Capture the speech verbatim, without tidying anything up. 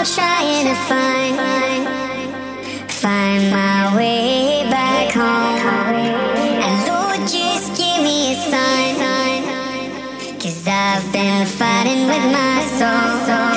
out trying to find, find my way back home. And Lord, just give me a sign, 'cause I've been fighting with my soul.